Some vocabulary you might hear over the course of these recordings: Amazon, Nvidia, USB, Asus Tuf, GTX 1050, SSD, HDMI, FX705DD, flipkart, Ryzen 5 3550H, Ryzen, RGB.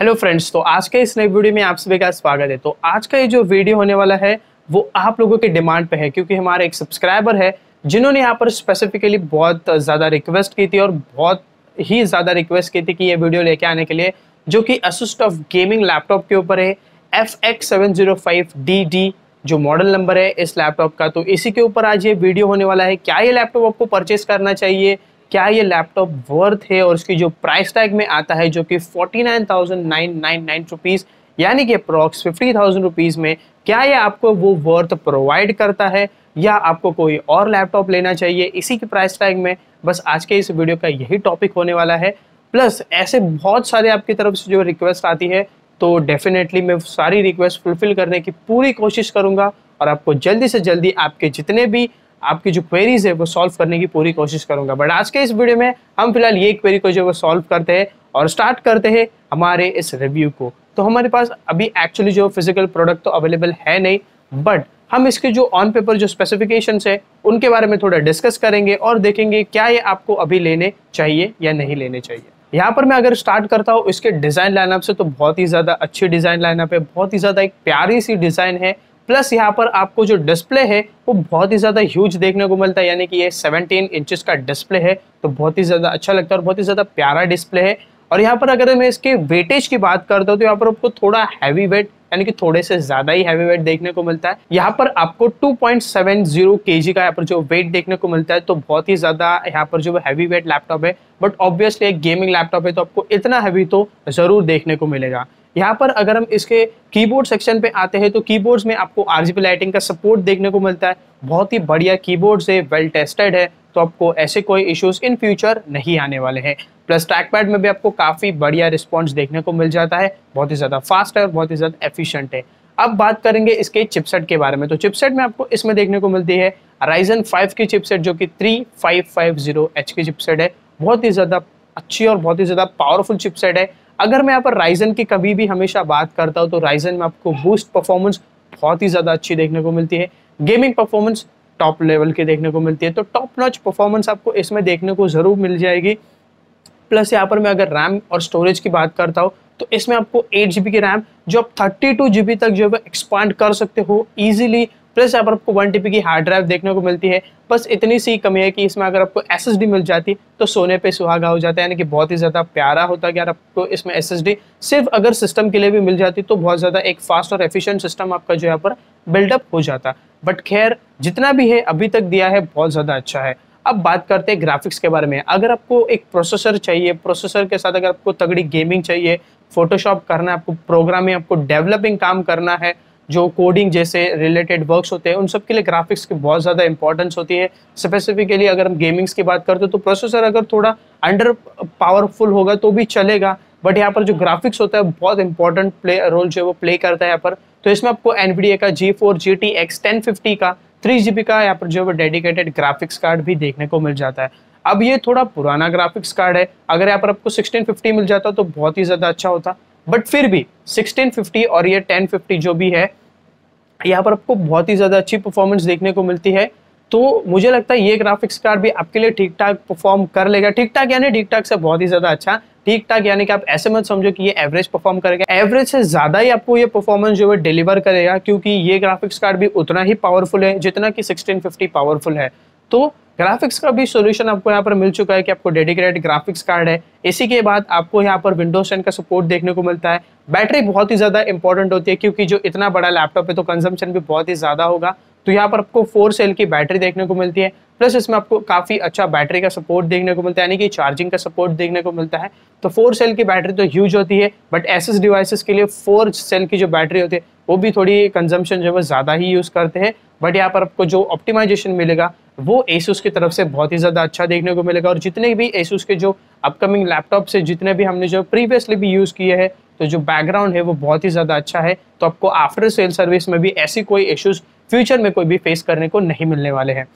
Hello friends, तो आज के इस नए वीडियो में आप सभी का स्वागत है। तो आज का ये जो वीडियो होने वाला है वो आप लोगों के डिमांड पे है, क्योंकि हमारे एक सब्सक्राइबर है जिन्होंने यहाँ पर स्पेसिफिकली बहुत ज़्यादा रिक्वेस्ट की थी और बहुत ही ज़्यादा रिक्वेस्ट की थी कि ये वीडियो लेके आने के लिए, जो कि Asus Tuf गेमिंग लैपटॉप के ऊपर है। FX705DD जो मॉडल नंबर है इस लैपटॉप का, तो इसी के ऊपर आज ये वीडियो होने वाला है। क्या ये लैपटॉप आपको परचेस करना चाहिए, क्या ये लैपटॉप वर्थ है, और उसकी जो प्राइस टैग में आता है जो कि 49,999 रुपीज़ यानी कि अप्रॉक्स 50,000 रुपीज़ में, क्या ये आपको वो वर्थ प्रोवाइड करता है या आपको कोई और लैपटॉप लेना चाहिए इसी की प्राइस टैग में। बस आज के इस वीडियो का यही टॉपिक होने वाला है। प्लस ऐसे बहुत सारे आपकी तरफ से जो रिक्वेस्ट आती है, तो डेफिनेटली मैं सारी रिक्वेस्ट फुलफिल करने की पूरी कोशिश करूँगा और आपको जल्दी से जल्दी आपके जितने भी आपकी जो क्वेरीज है वो सॉल्व करने की पूरी कोशिश करूंगा। बट आज के इस वीडियो में हम फिलहाल ये क्वेरी को जो वो सॉल्व करते हैं और स्टार्ट करते हैं हमारे इस रिव्यू को। तो हमारे पास अभी एक्चुअली जो फिजिकल प्रोडक्ट तो अवेलेबल है नहीं, बट हम इसके जो ऑन पेपर जो स्पेसिफिकेशंस है उनके बारे में थोड़ा डिस्कस करेंगे और देखेंगे क्या ये आपको अभी लेने चाहिए या नहीं लेने चाहिए। यहाँ पर मैं अगर स्टार्ट करता हूँ इसके डिज़ाइन लाइनअप से, तो बहुत ही ज़्यादा अच्छी डिज़ाइन लाइनअप है, बहुत ही ज़्यादा एक प्यारी सी डिज़ाइन है। प्लस यहाँ पर आपको जो डिस्प्ले है वो बहुत ही ज़्यादा ह्यूज देखने को मिलता है, यानी कि ये 17 इंचेस का डिस्प्ले है, तो बहुत ही ज़्यादा अच्छा लगता है और बहुत ही ज़्यादा प्यारा डिस्प्ले है। और यहाँ पर अगर मैं इसके वेटेज की बात करता हूँ, तो यहाँ पर आपको थोड़ा हैवी वेट यानी कि थोड़े से ज़्यादा ही हैवी वेट देखने को मिलता है। यहाँ पर आपको 2.70 kg का यहाँ पर जो वेट देखने को मिलता है, तो बहुत ही ज़्यादा यहाँ पर जो हैवी वेट लैपटॉप है। बट ऑब्वियसली एक गेमिंग लैपटॉप है तो आपको इतना हैवी तो ज़रूर देखने को मिलेगा। यहाँ पर अगर हम इसके कीबोर्ड सेक्शन पे आते हैं, तो कीबोर्ड्स में आपको RGB लाइटिंग का सपोर्ट देखने को मिलता है। बहुत ही बढ़िया कीबोर्ड्स है, वेल टेस्टेड है, तो आपको ऐसे कोई इश्यूज इन फ्यूचर नहीं आने वाले हैं। प्लस ट्रैकपैड में भी आपको काफ़ी बढ़िया रिस्पॉन्स देखने को मिल जाता है, बहुत ही ज़्यादा फास्ट है और बहुत ही ज़्यादा एफिशिएंट है। अब बात करेंगे इसके चिपसेट के बारे में, तो चिपसेट में आपको इसमें देखने को मिलती है Ryzen 5 की चिपसेट, जो कि 3550H की चिपसेट है। बहुत ही ज़्यादा अच्छी और बहुत ही ज़्यादा पावरफुल चिपसेट है। अगर मैं यहाँ पर Ryzen की कभी भी हमेशा बात करता हूँ, तो Ryzen में आपको बूस्ट परफॉर्मेंस बहुत ही ज़्यादा अच्छी देखने को मिलती है, गेमिंग परफॉर्मेंस टॉप लेवल की देखने को मिलती है, तो टॉप नॉच परफॉर्मेंस आपको इसमें देखने को ज़रूर मिल जाएगी। प्लस यहाँ पर मैं अगर रैम और स्टोरेज की बात करता हूँ, तो इसमें आपको 8 GB की रैम जो आप 32 GB तक जो है एक्सपांड कर सकते हो ईजिली। प्लस यहाँ पर आपको 1 TB की हार्ड ड्राइव देखने को मिलती है। बस इतनी सी कमी है कि इसमें अगर आपको SSD मिल जाती तो सोने पे सुहागा हो जाता है, यानी कि बहुत ही ज़्यादा प्यारा होता है कि यार आपको इसमें SSD सिर्फ अगर सिस्टम के लिए भी मिल जाती तो बहुत ज़्यादा एक फास्ट और एफिशिएंट सिस्टम आपका जो यहाँ पर बिल्डअप हो जाता। बट खैर जितना भी है अभी तक दिया है बहुत ज़्यादा अच्छा है। अब बात करते हैं ग्राफिक्स के बारे में। अगर आपको एक प्रोसेसर चाहिए, प्रोसेसर के साथ अगर आपको तगड़ी गेमिंग चाहिए, फोटोशॉप करना है, आपको प्रोग्रामिंग, आपको डेवलपिंग काम करना है, जो कोडिंग जैसे रिलेटेड वर्क्स होते हैं, उन सब के लिए ग्राफिक्स की बहुत ज़्यादा इंपॉर्टेंस होती है। स्पेसिफिकली अगर हम गेमिंग्स की बात करते हैं, तो प्रोसेसर अगर थोड़ा अंडर पावरफुल होगा तो भी चलेगा, बट यहाँ पर जो ग्राफिक्स होता है बहुत इंपॉर्टेंट रोल जो है वो प्ले करता है यहाँ पर। तो इसमें आपको Nvidia का G4 GTX 1050 का 3 GB का यहाँ पर जो है डेडिकेटेड ग्राफिक्स कार्ड भी देखने को मिल जाता है। अब ये थोड़ा पुराना ग्राफिक्स कार्ड है, अगर यहाँ पर आपको 1650 मिल जाता तो बहुत ही ज़्यादा अच्छा होता, बट फिर भी 1650 और ये 1050 जो भी है यहाँ पर आपको बहुत ही ज़्यादा अच्छी परफॉर्मेंस देखने को मिलती है। तो मुझे लगता है ये ग्राफिक्स कार्ड भी आपके लिए ठीक ठाक परफॉर्म कर लेगा। ठीक ठाक यानी ठीक ठाक से बहुत ही ज़्यादा अच्छा, ठीक ठाक यानी कि आप ऐसे मत समझो कि ये एवरेज परफॉर्म करेगा, एवरेज से ज़्यादा ही आपको ये परफॉर्मेंस जो है डिलीवर करेगा, क्योंकि ये ग्राफिक्स कार्ड भी उतना ही पावरफुल है जितना कि 1650 पावरफुल है। तो ग्राफिक्स का भी सॉल्यूशन आपको यहाँ पर मिल चुका है कि आपको डेडिकेटेड ग्राफिक्स कार्ड है। इसी के बाद आपको यहाँ पर विंडोज 10 का सपोर्ट देखने को मिलता है। बैटरी बहुत ही ज़्यादा इंपॉर्टेंट होती है, क्योंकि जो इतना बड़ा लैपटॉप है तो कंजम्पशन भी बहुत ही ज़्यादा होगा, तो यहाँ पर आपको 4 सेल की बैटरी देखने को मिलती है। प्लस इसमें आपको काफ़ी अच्छा बैटरी का सपोर्ट देखने को मिलता है, यानी कि चार्जिंग का सपोर्ट देखने को मिलता है। तो 4 सेल की बैटरी तो ह्यूज होती है, बट एसएस डिवाइसेस के लिए 4 सेल की जो बैटरी होती है वो भी थोड़ी कंजम्पशन जो है ज़्यादा ही यूज़ करते हैं। बट यहाँ पर आपको जो ऑप्टिमाइजेशन मिलेगा वो Asus की तरफ से बहुत ही ज़्यादा अच्छा देखने को मिलेगा। और जितने भी Asus के जो अपकमिंग लैपटॉप से जितने भी हमने जो प्रीवियसली भी यूज़ किए हैं, तो जो बैकग्राउंड है वो बहुत ही ज़्यादा अच्छा है, तो आपको आफ्टर सेल सर्विस में भी ऐसी कोई इश्यूज़ फ्यूचर में कोई भी फेस करने को नहीं मिलने वाले हैं।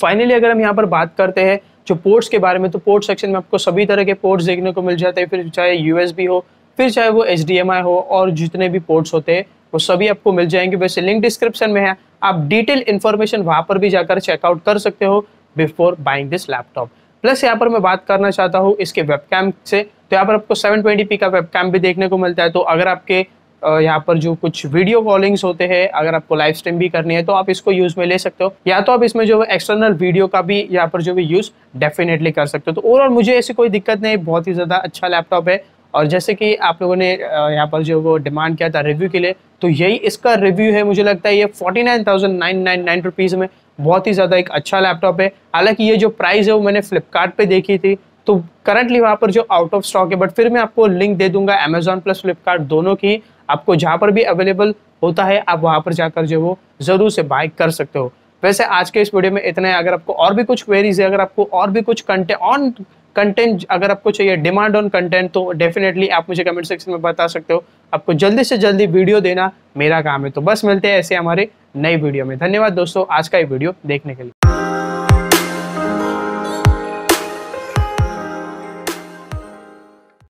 फाइनली अगर हम यहाँ पर बात करते हैं जो पोर्ट्स के बारे में, तो पोर्ट सेक्शन में आपको सभी तरह के पोर्ट्स देखने को मिल जाते हैं, फिर चाहे USB हो, फिर चाहे वो HDMI हो, और जितने भी पोर्ट्स होते हैं वो सभी आपको मिल जाएंगे। वैसे लिंक डिस्क्रिप्शन में है, आप डिटेल इन्फॉर्मेशन वहाँ पर भी जाकर चेकआउट कर सकते हो before buying this laptop. Plus यहाँ पर मैं बात करना चाहता हूँ इसके वेबकैम से, तो यहाँ पर आपको 720p का वेबकैम भी देखने को मिलता है। तो अगर आपके यहाँ पर जो कुछ वीडियो कॉलिंग्स होते हैं, अगर आपको लाइव स्ट्रीम भी करनी है तो आप इसको यूज़ में ले सकते हो, या तो आप इसमें जो एक्सटर्नल वीडियो का भी यहाँ पर जो भी यूज़ डेफिनेटली कर सकते हो। तो ओवरऑल मुझे ऐसी कोई दिक्कत नहीं, बहुत ही ज़्यादा अच्छा लैपटॉप है। और जैसे कि आप लोगों ने यहाँ पर जो वो डिमांड किया था रिव्यू के लिए, तो यही इसका रिव्यू है। मुझे लगता है ये 49,999 रुपीज़ में बहुत ही ज़्यादा एक अच्छा लैपटॉप है। हालांकि ये जो प्राइस है वो मैंने फ्लिपकार्ट पे देखी थी, तो करंटली वहाँ पर जो आउट ऑफ स्टॉक है, बट फिर मैं आपको लिंक दे दूंगा अमेजॉन प्लस फ्लिपकार्ट दोनों की, आपको जहाँ पर भी अवेलेबल होता है आप वहाँ पर जाकर जो वो ज़रूर से बाय कर सकते हो। वैसे आज के इस वीडियो में इतना है। अगर आपको और भी कुछ क्वेरीज है, अगर आपको और भी कुछ कंटेंट अगर आपको चाहिए, डिमांड ऑन कंटेंट, तो डेफिनेटली आप मुझे कमेंट सेक्शन में बता सकते हो। आपको जल्दी से जल्दी वीडियो देना मेरा काम है। तो बस मिलते हैं ऐसे हमारे नई वीडियो में। धन्यवाद दोस्तों आज का ये वीडियो देखने के लिए।